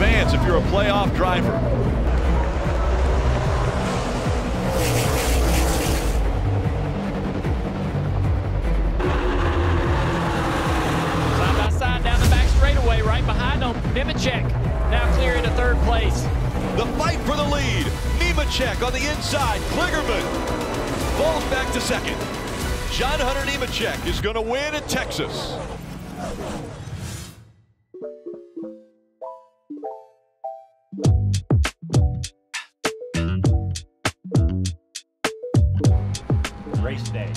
advance if you're a playoff driver. Side by side down the back straightaway, right behind him. Nemechek now clear into third place. The fight for the lead. Nemechek on the inside. Kligerman falls back to second. John Hunter Nemechek is going to win in Texas. Race day.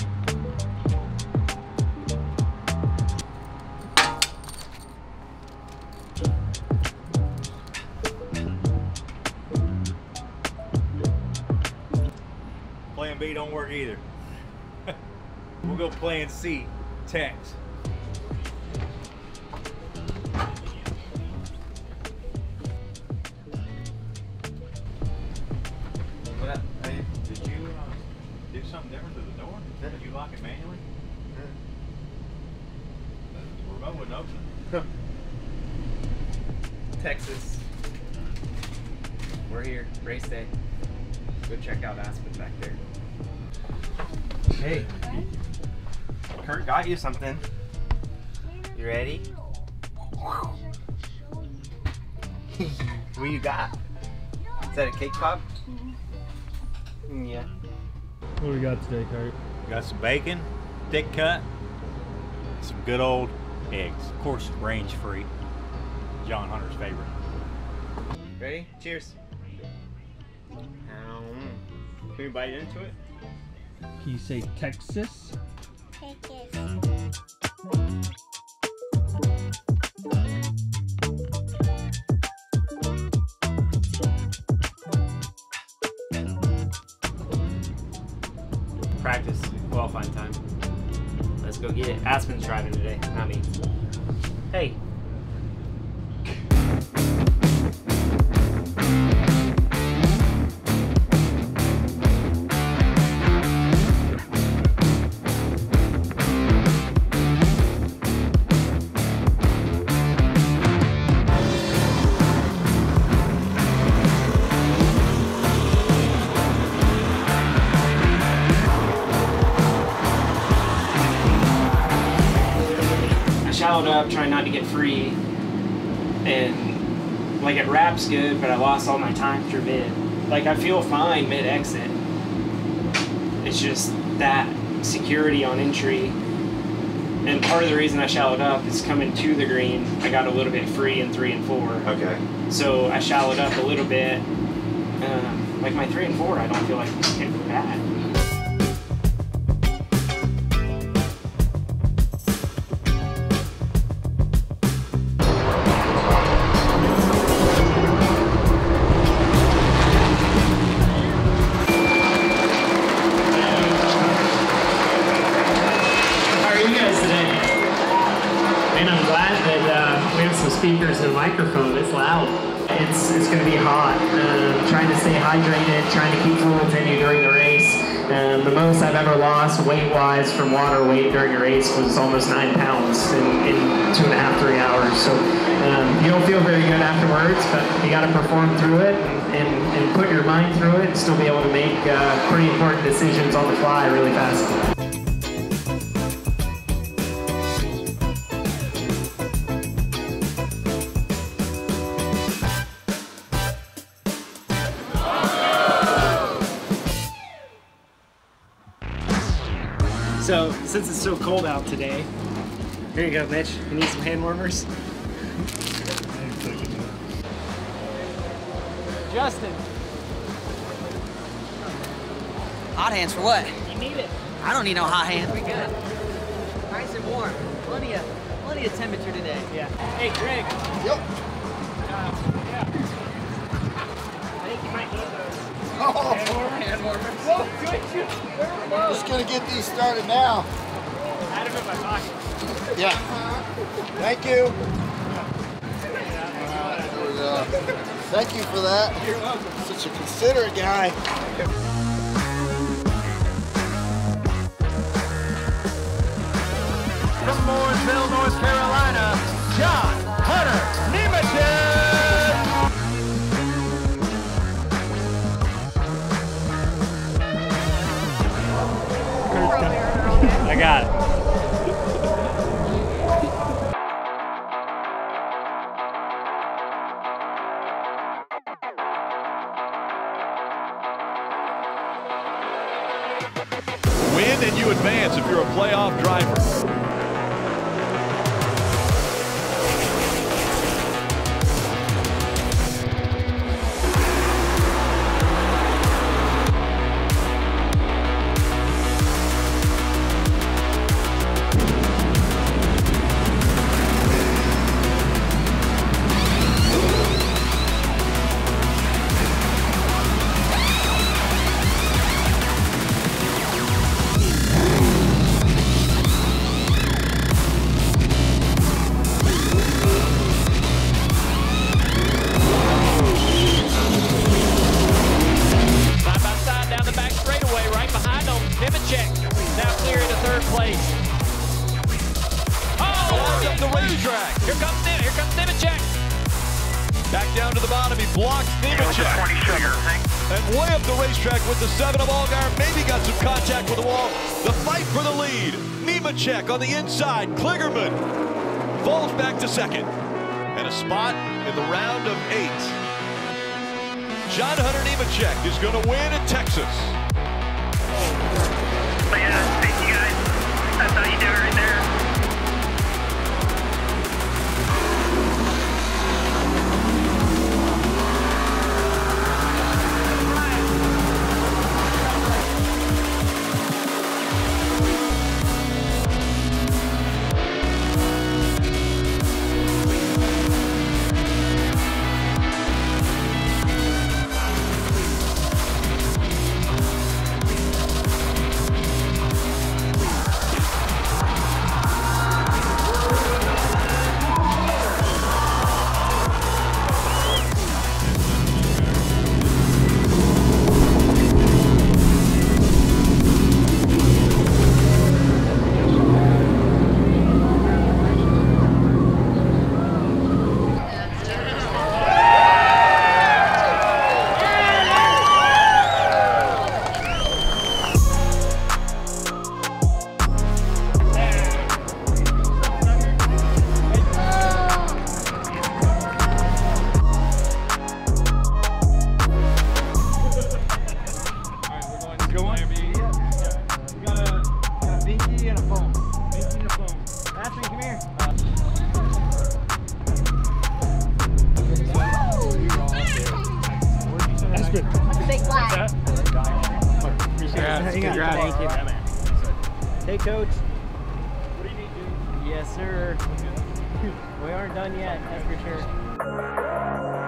Plan B don't work either. We'll go plan C, Tex. Hey, did you do something different to the door? Did you lock it manually? The remote wouldn't open. Texas. We're here, race day. Go check out Aspen back there. Hey. Okay. Kurt got you something. You ready? What you got? Is that a cake pop? Yeah. What do we got today, Kurt? We got some bacon, thick cut, and some good old eggs. Of course, range free. John Hunter's favorite. Ready? Cheers. Can we bite into it? Can you say Texas? Texas. Practice. We'll find time. Let's go get it. Aspen's driving today, not me. Hey. Up trying not to get free, and like it wraps good, but I lost all my time through mid. Like I feel fine mid exit. It's just that security on entry, and part of the reason I shallowed up is coming to the green I got a little bit free in 3 and 4. Okay, so I shallowed up a little bit. Like my 3 and 4 I don't feel like it's good for that. Speakers and microphone, it's loud. It's going to be hot. Trying to stay hydrated, trying to keep cool within you during the race. The most I've ever lost weight-wise from water weight during a race was almost 9 pounds in 2.5, 3 hours. So you don't feel very good afterwards, but you got to perform through it and put your mind through it and still be able to make pretty important decisions on the fly really fast. So, since it's so cold out today, here you go, Mitch. You need some hand warmers? Justin. Hot hands for what? You need it. I don't need no hot hands. We good. Nice and warm. Plenty of temperature today. Yeah. Hey, Greg. Yep. I think you might need those. Oh, hand warmers. Whoa, good. I'm just going to get these started now. I had them in my pocket. Yeah. Thank you. Thank you for that. You're welcome. Such a considerate guy. From Mooresville, North Carolina, John Hunter Nemechek. win and you advance if you're a playoff driver. Back down to the bottom, he blocks Nemechek. And way up the racetrack with the 7 of Allgaier, maybe got some contact with the wall. The fight for the lead. Nemechek on the inside, Kligerman falls back to second. And a spot in the round of 8. John Hunter Nemechek is going to win in Texas. Man, thank you guys. That's how you do it right there. Hey, Coach. What do you need, dude? Yes, sir. We aren't done yet, that's for sure.